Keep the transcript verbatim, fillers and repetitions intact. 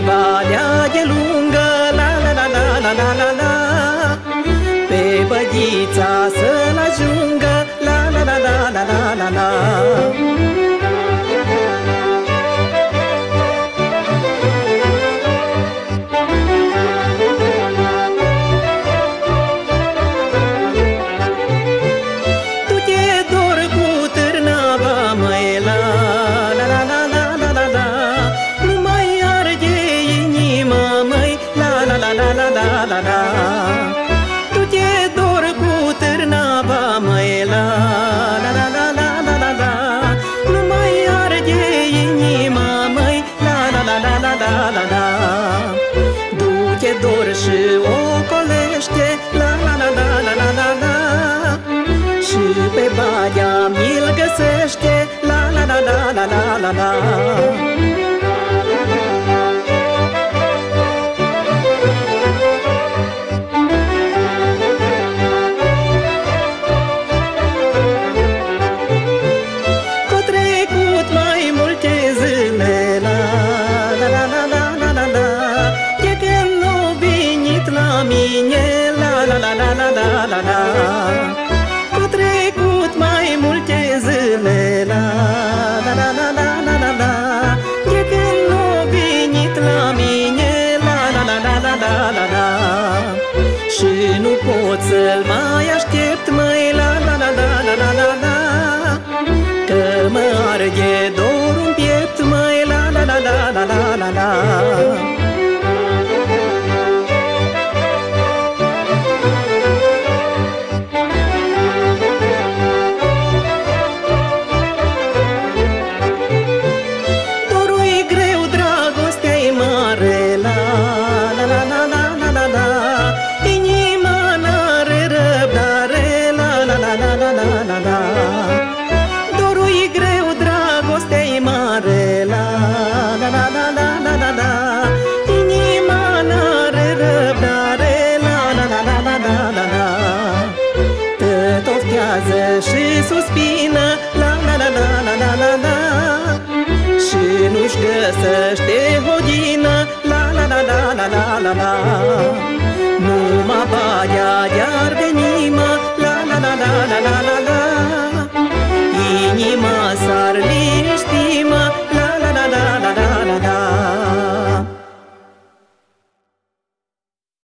valea de lungă, la la la la la la la la, pe bădița să-l ajungă, la la la la la la la la. Și ocolește, la la la la la la la la, și pe badea mi-l găsește, la la la la la la la la. Au trecut mai multe zile, la la la la la la la la, de când n-a venit la mine, la la la la la la la la. Și nu pot să-l mai aștept, măi, la la la la la la la la, că mă arde dorul-n piept, măi, la la la la la la la la. Și suspină, la la la la la la la la, și nu-și găsește hodină, la la la la la la la la. Numai baia de-ar veni, mă, la la la la la la la.